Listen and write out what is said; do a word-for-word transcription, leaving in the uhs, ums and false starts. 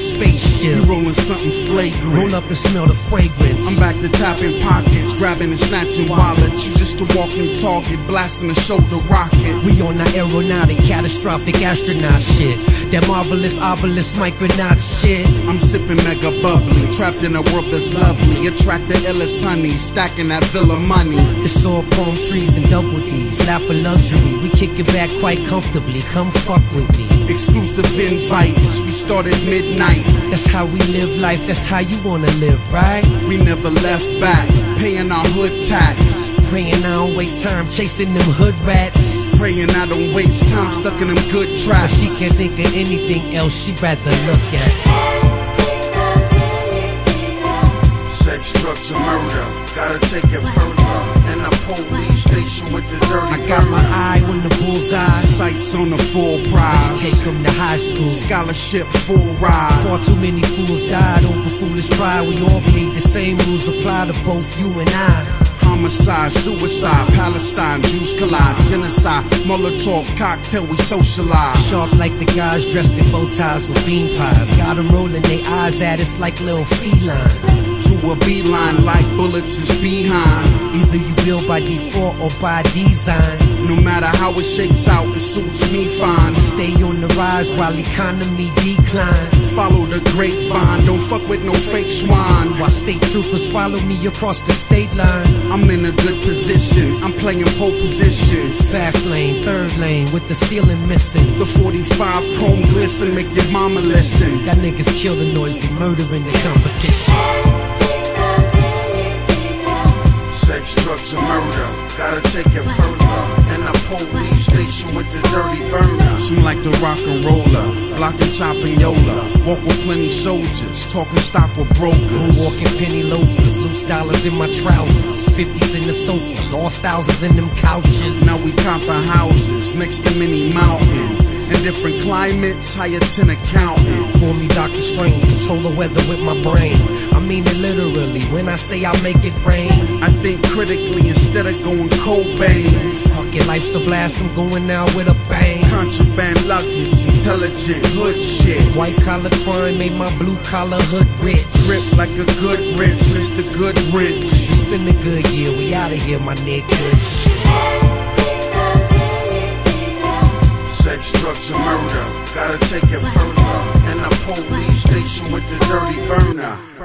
spaceship. You rolling something flagrant. Roll up and smell the fragrance. I'm back to tapping pockets, grabbing and snatching wallets. You just a walking target, blasting a shoulder rocket. We on that aeronautic, catastrophic astronaut shit. That marvelous obelisk micronaut shit. I'm sipping mega bubbly, trapped in a world that's lovely. Attract the illest honey, stacking that villa money. It's all palm trees and double D's, lap of luxury. We kick it back quite comfortably, come fuck with me. Exclusive invites, we start at midnight. That's how we live life, that's how you wanna live, right? We never left back, paying our hood tax. Praying I don't waste time chasing them hood rats. Praying I don't waste time stuck in them good traps. She can't think of anything else she'd rather look at. Sex, drugs, and murder, gotta take it further. And I police station with the dirty. I got my eye on the bullseye, sights on the full prize. Let's take them to high school, scholarship full ride. Far too many fools died over foolish pride. We all believe the same rules apply to both you and I. Homicide, suicide, Palestine, Jews collide, genocide, Molotov cocktail, we socialize. Sharp like the guys dressed in bow ties with bean pies. Got them rolling their eyes at us like little felines. To a beeline like bullets is behind. Either you build by default or by design. No matter how it shakes out, it suits me fine. Stay on the rise while economy decline. Follow the grapevine, don't fuck with no fake swine. While state troopers follow me across the state line. I'm in a good position, I'm playing pole position. Fast lane, third lane, with the ceiling missing. The forty-five chrome glisten, make your mama listen. That niggas kill the noise, they murdering the competition. Sex, drugs, and murder, gotta take it further. And I police station with the dirty burner. Seem like the rock and roller, blocking chopping yola. Walk with plenty soldiers, talking stock with brokers. Moon walking penny loafers, loose dollars in my trousers. Fifties in the sofa, lost thousands in them couches. Now we copping houses next to many mountains. In different climates, higher ten accountants. Call me Doctor Strange, control the weather with my brain. I mean it literally, when I say I make it rain. I think critically instead of going Cobain. Fuck it, life's a blast, I'm going out with a bang. Contraband luggage, intelligent hood shit. White collar crime made my blue collar hood rich. Grip like a good rich, Mister Goodrich. It's been a good year, we outta here, my nigga. Sex, drugs, and murder, gotta take it further. And I'm police station with the dirty burner.